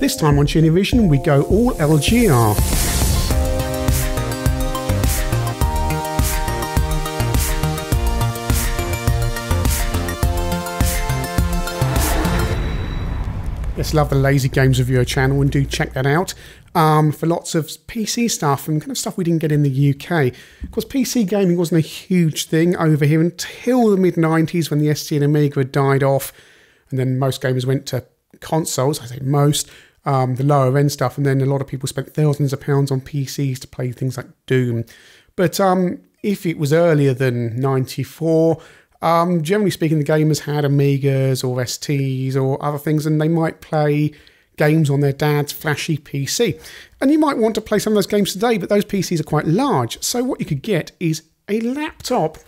This time on ChinnyVision we go all LGR. Just love the Lazy Games Review channel and do check that out for lots of PC stuff and kind of stuff we didn't get in the UK. Of course, PC gaming wasn't a huge thing over here until the mid-90s when the ST and Amiga had died off, and then most gamers went to consoles, I say most, the lower end stuff, and then a lot of people spent thousands of pounds on PCs to play things like Doom. But if it was earlier than 94... generally speaking, the gamers had Amigas or STs or other things, and they might play games on their dad's flashy PC. And you might want to play some of those games today, but those PCs are quite large. So what you could get is a laptop.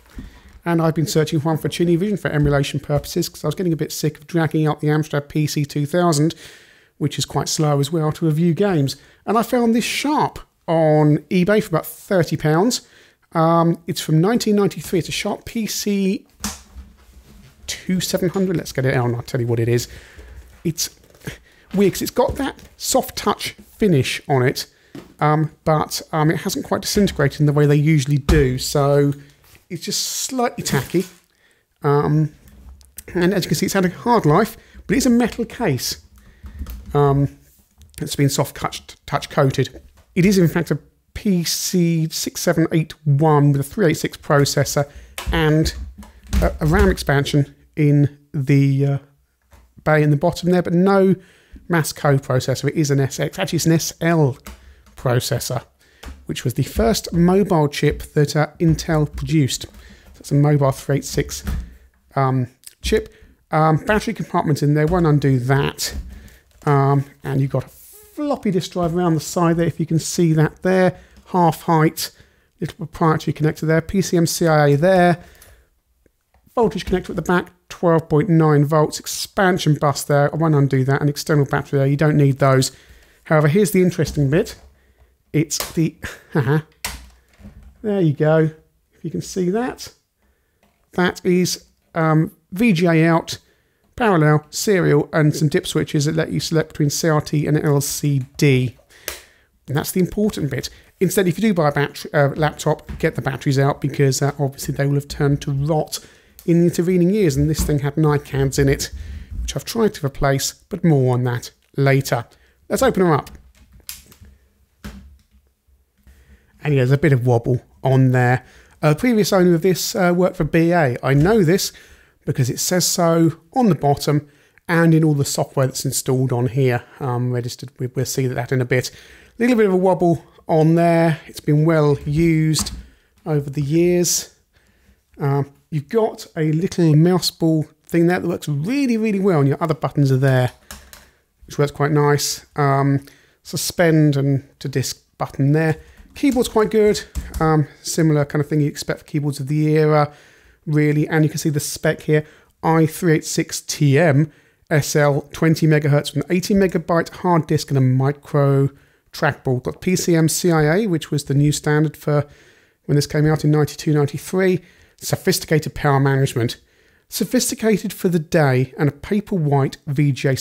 And I've been searching one for ChinnyVision for emulation purposes because I was getting a bit sick of dragging out the Amstrad PC 2000, which is quite slow as well, to review games. And I found this Sharp on eBay for about £30. It's from 1993. It's a Sharp PC 2700. Let's get it out and I'll tell you what it is. It's weird because it's got that soft touch finish on it, but it hasn't quite disintegrated in the way they usually do. So it's just slightly tacky. And as you can see, it's had a hard life, but it's a metal case. It's been soft touch coated. It is in fact a PC6781 with a 386 processor and a RAM expansion in the bay in the bottom there, but no mass coprocessor. It is an SX, actually it's an SL processor, which was the first mobile chip that Intel produced. So it's a mobile 386 chip. Battery compartment in there, won't undo that. And you've got a floppy disk drive around the side there, if you can see that there, half height, little proprietary connector there, PCMCIA there, voltage connector at the back, 12.9 volts, expansion bus there, I won't undo that, an external battery there, you don't need those. However, here's the interesting bit, it's the, there you go, if you can see that, that is VGA out, parallel, serial, and some dip switches that let you select between CRT and LCD. And that's the important bit. Instead, if you do buy a laptop, get the batteries out because obviously they will have turned to rot in the intervening years. And this thing had NiCADs in it, which I've tried to replace, but more on that later. Let's open them up. And yeah, there's a bit of wobble on there. The previous owner of this worked for BA. I know this because it says so on the bottom and in all the software that's installed on here. Registered, we'll see that in a bit. A little bit of a wobble on there. It's been well used over the years. You've got a little mouse ball thing there that works really, really well, and your other buttons are there, which works quite nice. Suspend and to disk button there. Keyboard's quite good. Similar kind of thing you expect for keyboards of the era, really, and you can see the spec here, i386TM SL 20 megahertz with an 80 megabyte hard disk and a micro trackball. Got PCMCIA, which was the new standard for when this came out in 92-93. Sophisticated power management, sophisticated for the day, and a paper white VGA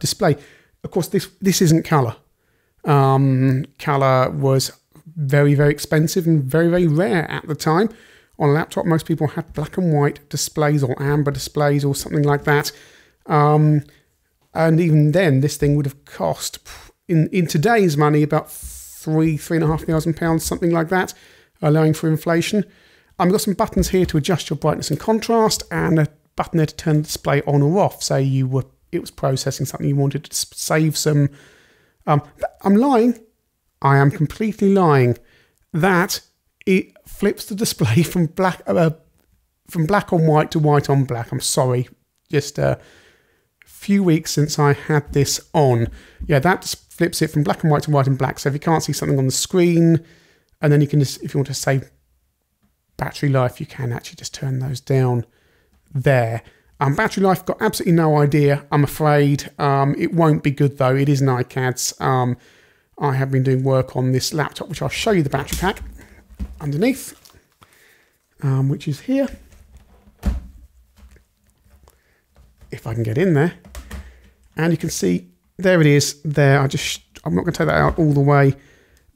display. Of course, this isn't color. Color was very, very expensive and very, very rare at the time. On a laptop, most people had black and white displays or amber displays or something like that. And even then, this thing would have cost, in today's money, about £3,500, something like that, allowing for inflation. I've got some buttons here to adjust your brightness and contrast, and a button there to turn the display on or off. Say it was processing something you wanted to save some. I'm lying. I am completely lying. It flips the display from black on white to white on black. I'm sorry, just a few weeks since I had this on. Yeah, that flips it from black and white to white and black. So if you can't see something on the screen, and then you can just, if you want to save battery life, you can actually just turn those down there. Battery life, got absolutely no idea, I'm afraid. It won't be good though. It is NiCADs. I have been doing work on this laptop, which I'll show you the battery pack underneath, which is here, if I can get in there, and you can see There it is. There, I'm not going to take that out all the way.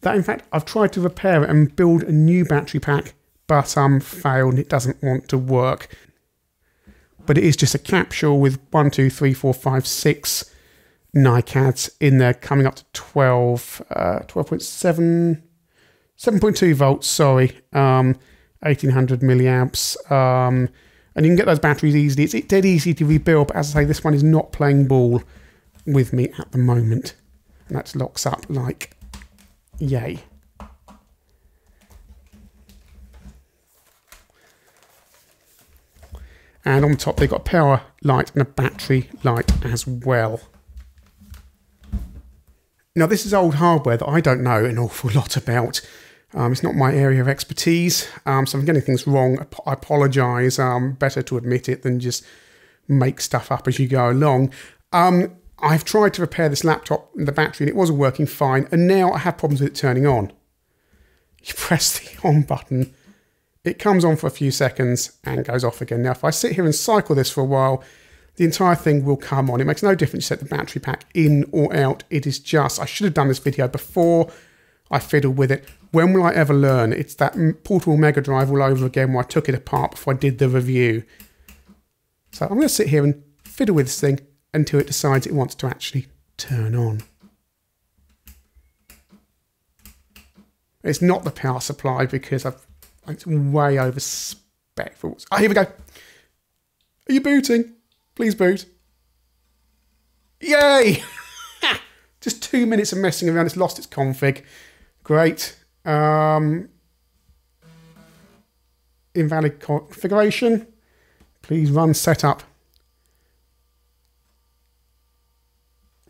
That, in fact, I've tried to repair it and build a new battery pack, but failed. It doesn't want to work. But it is just a capsule with 6 NiCADs in there, coming up to 7.2 volts, sorry, 1800 milliamps. And you can get those batteries easily. It's dead easy to rebuild, but as I say, this one is not playing ball with me at the moment. And that locks up like yay. And on top, they've got a power light and a battery light as well. Now, this is old hardware that I don't know an awful lot about. It's not my area of expertise, so if I'm getting things wrong, I apologise. Better to admit it than just make stuff up as you go along. I've tried to repair this laptop and the battery, and it wasn't working fine, and now I have problems with it turning on. You press the on button, it comes on for a few seconds and goes off again. Now, if I sit here and cycle this for a while, the entire thing will come on. It makes no difference to set the battery pack in or out. It is just, I should have done this video before I fiddled with it. When will I ever learn? It's that portable Mega Drive all over again where I took it apart before I did the review. So I'm going to sit here and fiddle with this thing until it decides it wants to actually turn on. It's not the power supply because it's way over spec for what's... Oh, here we go. Are you booting? Please boot. Yay! Just 2 minutes of messing around. It's lost its config. Great. Invalid configuration. Please run setup.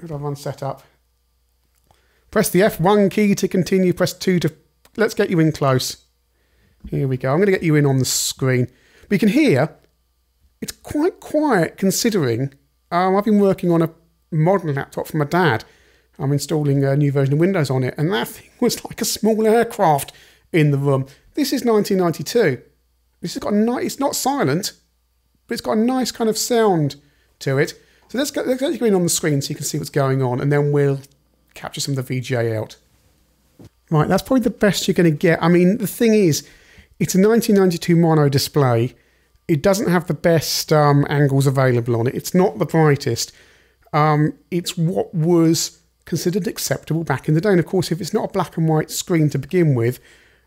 Did I run setup? Press the F1 key to continue. Press 2 to... Let's get you in close. Here we go. I'm going to get you in on the screen. But you can hear it's quite quiet considering I've been working on a modern laptop for my dad. I'm installing a new version of Windows on it, and that thing was like a small aircraft in the room. This is 1992. This has got a it's not silent, but it's got a nice kind of sound to it. So let's get you in on the screen so you can see what's going on, and then we'll capture some of the VGA out. Right, that's probably the best you're going to get. I mean, the thing is, it's a 1992 mono display. It doesn't have the best angles available on it. It's not the brightest. It's what was considered acceptable back in the day. And of course, if it's not a black and white screen to begin with,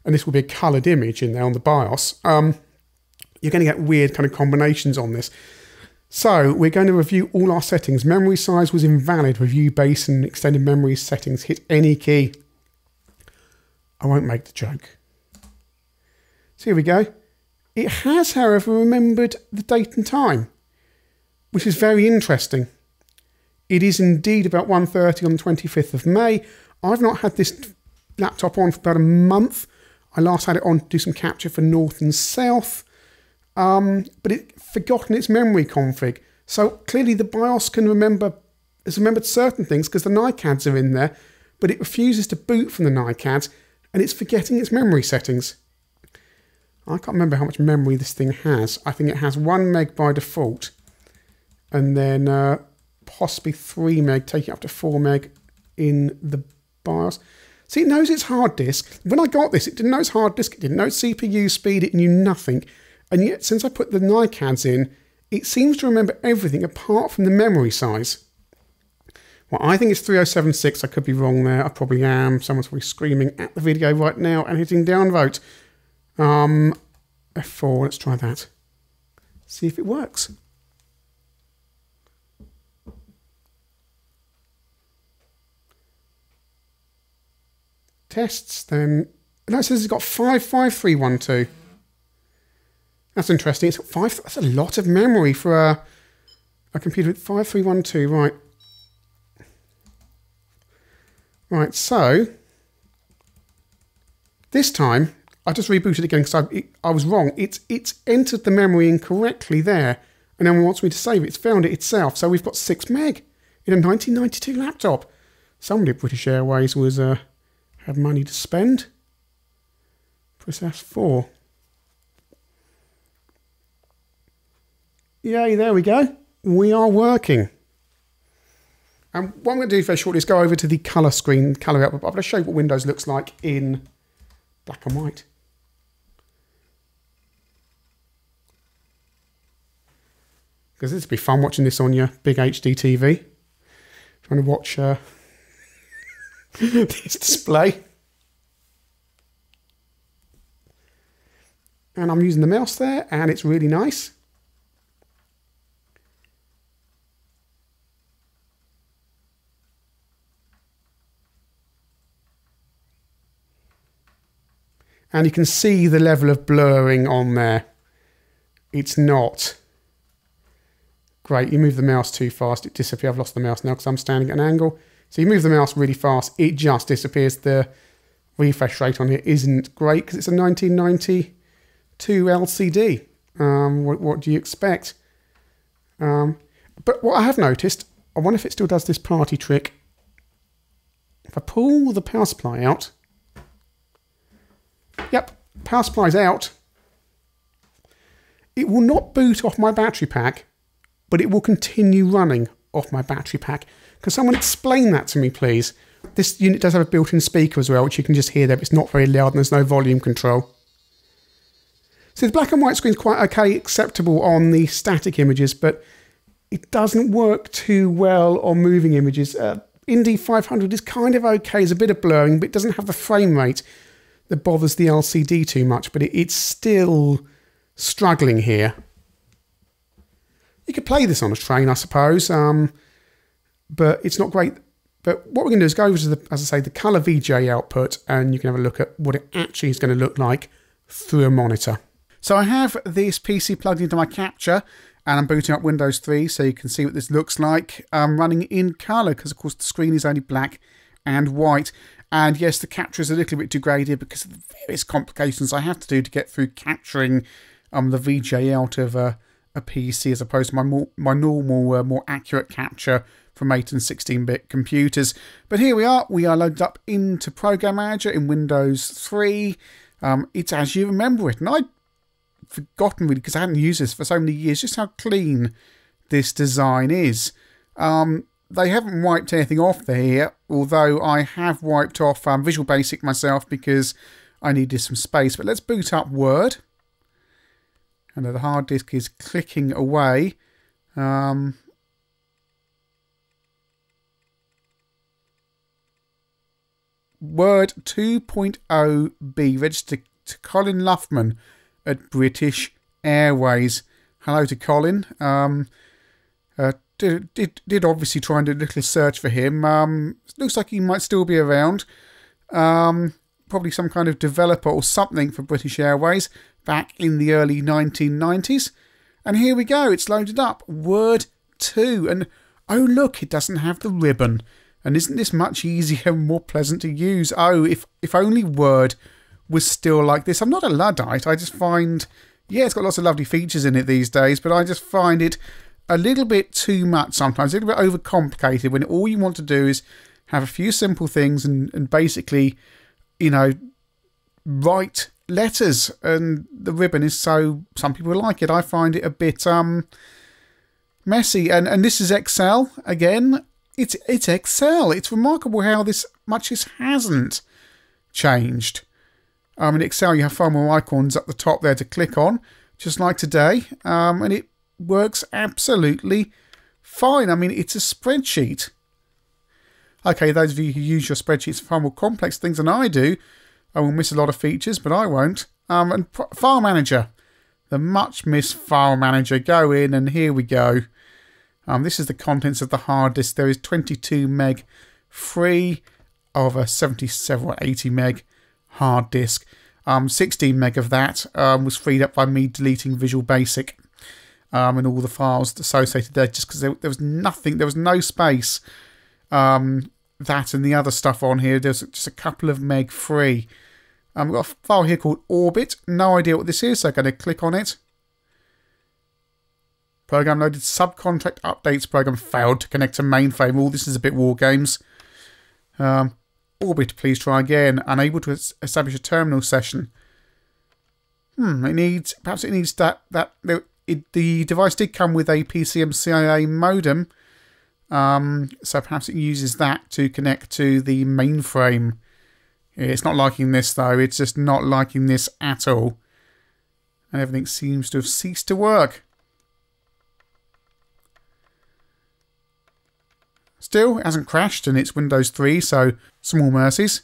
and this will be a coloured image in there on the BIOS, you're going to get weird kind of combinations on this. So we're going to review all our settings. Memory size was invalid. Review base and extended memory settings. Hit any key. I won't make the joke. So here we go. It has, however, remembered the date and time, which is very interesting. It is indeed about 1:30 on the 25th of May. I've not had this laptop on for about a month. I last had it on to do some capture for North and South, but it's forgotten its memory config. So clearly the BIOS can remember, has remembered certain things because the NiCADs are in there, but it refuses to boot from the NiCADs and it's forgetting its memory settings. I can't remember how much memory this thing has. I think it has 1 meg by default, and then... possibly 3 meg, take it up to 4 meg in the BIOS. See, it knows it's hard disk. When I got this, it didn't know it's hard disk, it didn't know it's CPU speed, it knew nothing. And yet, since I put the NiCADs in, it seems to remember everything apart from the memory size. Well, I think it's 3076. I could be wrong there. I probably am. Someone's probably screaming at the video right now and hitting downvote. F4, let's try that. See if it works. Tests, then no, it says it's got 55312. That's interesting. It's got five. That's a lot of memory for a computer with 5312. Right. Right. So this time I just rebooted again because I was wrong. It's entered the memory incorrectly there, and then wants me to save it. It's found it itself. So we've got 6 meg in a 1992 laptop. Somebody at British Airways was have money to spend. Press F4. Yay, there we go. We are working. And what I'm going to do very shortly is go over to the colour screen, colour output. I'm going to show you what Windows looks like in black and white. Because this would be fun watching this on your big HD TV. Trying to watch this display. And I'm using the mouse there, and it's really nice. And you can see the level of blurring on there. It's not great. You move the mouse too fast, it disappears. I've lost the mouse now because I'm standing at an angle. So you move the mouse really fast, it just disappears. The refresh rate on it isn't great because it's a 1992 LCD. What do you expect? But what I have noticed, I wonder if it still does this party trick. If I pull the power supply out, yep, power supply's out. It will not boot off my battery pack, but it will continue running off my battery pack. Can someone explain that to me, please? This unit does have a built-in speaker as well, which you can just hear there, but it's not very loud and there's no volume control. So the black and white screen's quite okay, acceptable on the static images, but it doesn't work too well on moving images. Indy 500 is kind of okay, there's a bit of blurring, but it doesn't have the frame rate that bothers the LCD too much, but it's still struggling here. You could play this on a train, I suppose, but it's not great. But what we're going to do is go over to, as I say, the colour VGA output, and you can have a look at what it actually is going to look like through a monitor. So I have this PC plugged into my capture, and I'm booting up Windows 3, so you can see what this looks like. I'm running in colour, because of course the screen is only black and white. And yes, the capture is a little bit degraded because of the various complications I have to do to get through capturing the VGA out of a PC as opposed to my normal, more accurate capture from 8 and 16-bit computers. But here we are loaded up into Program Manager in Windows 3. It's as you remember it. And I'd forgotten really because I hadn't used this for so many years just how clean this design is. They haven't wiped anything off there here, although I have wiped off Visual Basic myself because I needed some space. But let's boot up Word. And the hard disk is clicking away. Word 2.0b, registered to Colin Luffman at British Airways. Hello to Colin. Did obviously try and do a little search for him. Looks like he might still be around. Probably some kind of developer or something for British Airways back in the early 1990s. And here we go. It's loaded up. Word 2. And oh, look, it doesn't have the ribbon. And isn't this much easier and more pleasant to use? Oh, if only Word was still like this. I'm not a Luddite. I just find, yeah, it's got lots of lovely features in it these days, but I just find it a little bit too much sometimes, a little bit overcomplicated when all you want to do is have a few simple things and basically, you know, write letters. And the ribbon is so, some people like it. I find it a bit messy. And this is Excel again. It's Excel. It's remarkable how this much this hasn't changed. In Excel, you have far more icons at the top there to click on, just like today. And it works absolutely fine. I mean, it's a spreadsheet. Okay, those of you who use your spreadsheets for far more complex things than I do, I will miss a lot of features, but I won't. And File Manager, the much-missed File Manager. Go in, and here we go. This is the contents of the hard disk. There is 22 meg free of a 77 or 80 meg hard disk. 16 meg of that was freed up by me deleting Visual Basic. And all the files associated there, just because there was nothing, there was no space. That and the other stuff on here, there's just a couple of meg free. We've got a file here called Orbit. No idea what this is, so I'm going to click on it. Program loaded, subcontract updates program failed to connect to mainframe. All this is a bit war games. Orbit, please try again. Unable to establish a terminal session. It needs, perhaps it needs that. The device did come with a PCMCIA modem, So perhaps it uses that to connect to the mainframe. It's not liking this though, it's just not liking this at all. And everything seems to have ceased to work. Still, it hasn't crashed and it's Windows 3, so small mercies.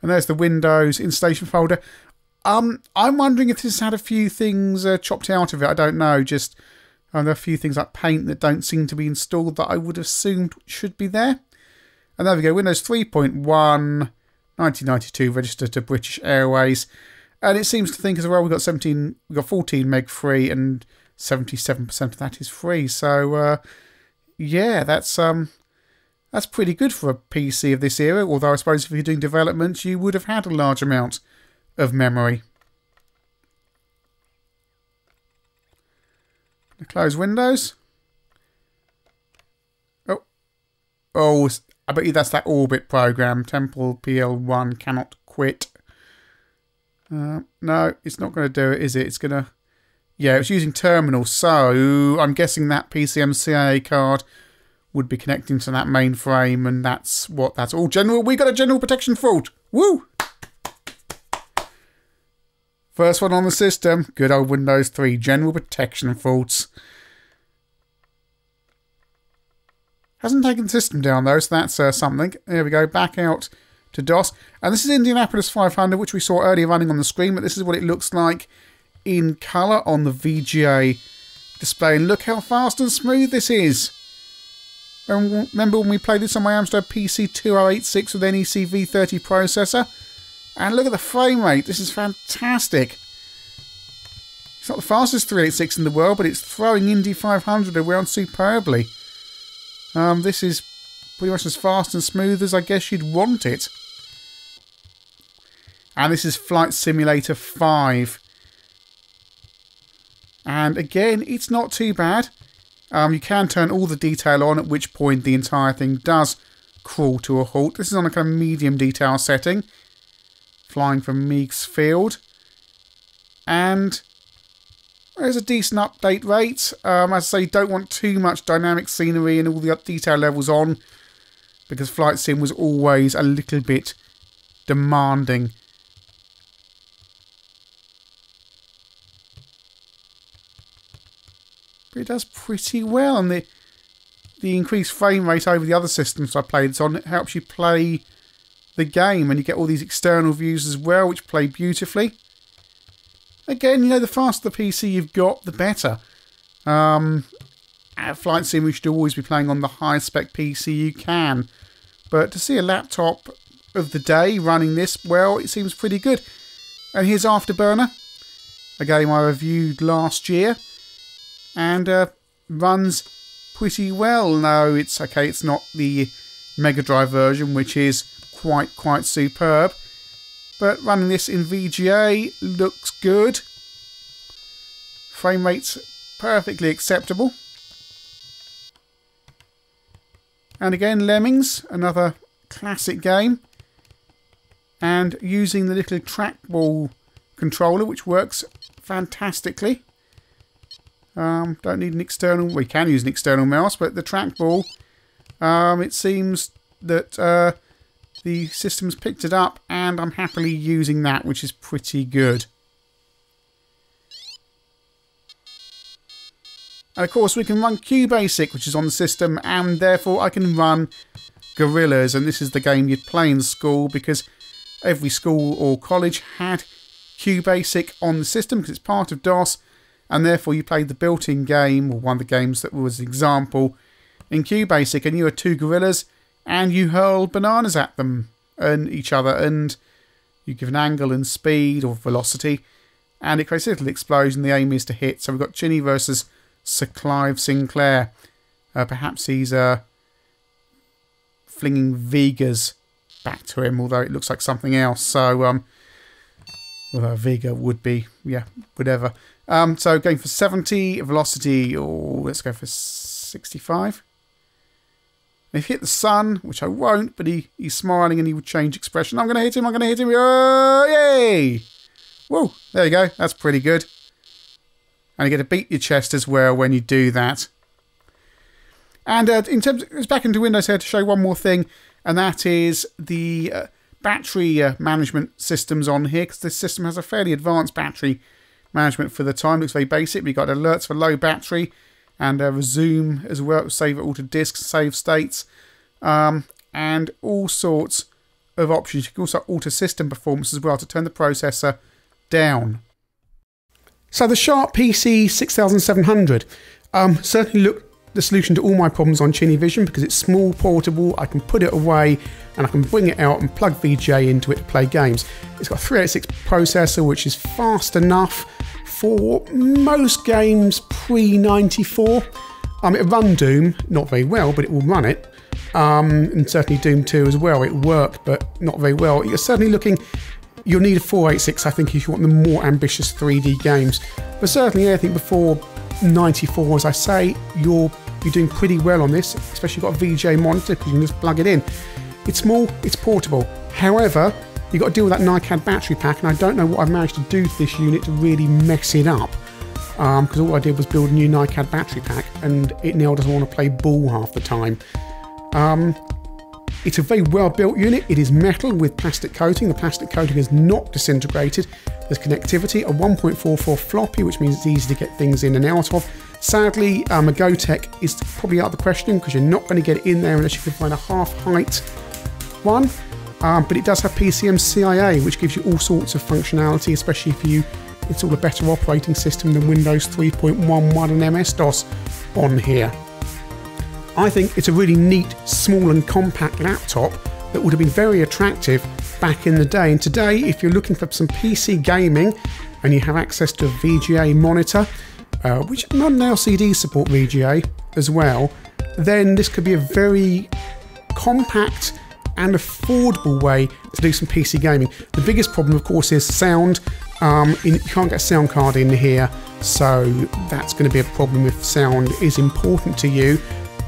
And there's the Windows installation folder. I'm wondering if this had a few things chopped out of it. I don't know. Just there are a few things like Paint that don't seem to be installed that I would have assumed should be there. And there we go. Windows 3.1, 1992, registered to British Airways. And it seems to think as well we've got 14 meg free, and 77% of that is free. So yeah, that's pretty good for a PC of this era. Although I suppose if you're doing development, you would have had a large amount of memory. Close Windows. Oh, I bet you that's that Orbit program. Temple PL1 cannot quit. No, it's not going to do it, is it? It's going to... Yeah, it's using terminal, so I'm guessing that PCMCIA card would be connecting to that mainframe, and that's what that's all. General, we got a general protection fault. Woo! First one on the system. Good old Windows 3. General protection faults. Hasn't taken the system down though, so that's something. There we go. Back out to DOS. And this is Indianapolis 500, which we saw earlier running on the screen, but this is what it looks like in colour on the VGA display. And look how fast and smooth this is. And remember when we played this on my Amstrad PC 2086 with NEC V30 processor? And look at the frame rate. This is fantastic. It's not the fastest 386 in the world, but it's throwing Indy 500 around superbly. This is pretty much as fast and smooth as I guess you'd want it. And this is Flight Simulator 5. And again, it's not too bad. You can turn all the detail on, at which point the entire thing does crawl to a halt. This is on a kind of medium detail setting. Flying from Meeks Field. And there's a decent update rate. As I say, you don't want too much dynamic scenery and all the detail levels on, because Flight Sim was always a little bit demanding. But it does pretty well, and the increased frame rate over the other systems I played this on, it helps you play the game, and you get all these external views as well, which play beautifully. Again, you know, the faster the PC you've got, the better. At Flight Sim, we should always be playing on the high-spec PC you can. But to see a laptop of the day running this, well, it seems pretty good. And here's Afterburner, a game I reviewed last year, and runs pretty well. No, it's okay, it's not the Mega Drive version, which is quite superb, but running this in VGA looks good. Frame rates perfectly acceptable. And again, Lemmings, another classic game, and using the little trackball controller, which works fantastically. Don't need an external, we can use an external mouse, but the trackball, it seems that the system's picked it up, and I'm happily using that, which is pretty good. And of course we can run QBasic, which is on the system, and therefore I can run Gorillas, and this is the game you'd play in school, because every school or college had QBasic on the system, because it's part of DOS, and therefore you played the built-in game, or one of the games that was an example, in QBasic, and you were two gorillas, and you hurl bananas at them and each other, and you give an angle and speed or velocity, and it creates a little explosion. The aim is to hit. So we've got Chinny versus Sir Clive Sinclair. Perhaps he's flinging Vegas back to him, although it looks like something else. So, although Vega would be, yeah, whatever. So going for 70 velocity, or let's go for 65. If hit the sun, which I won't, but he's smiling and he would change expression. I'm going to hit him, I'm going to hit him. Oh, yay! Whoa, there you go. That's pretty good. and you get to beat your chest as well when you do that. And in terms of, let's back into Windows here to show one more thing, and that is the battery management systems on here, because this system has a fairly advanced battery management for the time. Looks very basic. We've got alerts for low battery and resume as well, save it all to disk, save states, and all sorts of options. You can also alter system performance as well to turn the processor down. So the Sharp PC 6700 certainly looked the solution to all my problems on ChinnyVision, because it's small, portable, I can put it away and I can bring it out and plug VGA into it to play games. It's got a 386 processor, which is fast enough for most games pre-94. It'll run Doom, not very well, but it will run it. And certainly Doom 2 as well. It worked, but not very well. You're certainly looking, you'll need a 486, I think, if you want the more ambitious 3D games. But certainly anything before 94, as I say, you'll be doing pretty well on this, especially if you've got a VGA monitor, because you can just plug it in. It's small, it's portable. However, you've got to deal with that NiCAD battery pack, and I don't know what I've managed to do to this unit to really mess it up, because all I did was build a new NiCAD battery pack, and it now doesn't want to play ball half the time. It's a very well built unit. It is metal with plastic coating. The plastic coating is not disintegrated. There's connectivity, a 1.44 floppy, which means it's easy to get things in and out of. Sadly, a GoTek is probably out of the question, because you're not going to get it in there unless you can find a half height one. But it does have PCMCIA, which gives you all sorts of functionality, especially if you install a better operating system than Windows 3.11 and MS-DOS on here. I think it's a really neat, small and compact laptop that would have been very attractive back in the day. And today, if you're looking for some PC gaming and you have access to a VGA monitor, which non-LCD support VGA as well, then this could be a very compact and affordable way to do some PC gaming. The biggest problem, of course, is sound. You can't get a sound card in here, so that's going to be a problem if sound is important to you.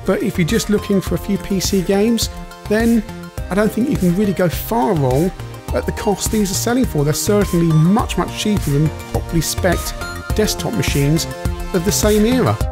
But if you're just looking for a few PC games, then I don't think you can really go far wrong at the cost these are selling for. They're certainly much, much cheaper than properly spec'd desktop machines of the same era.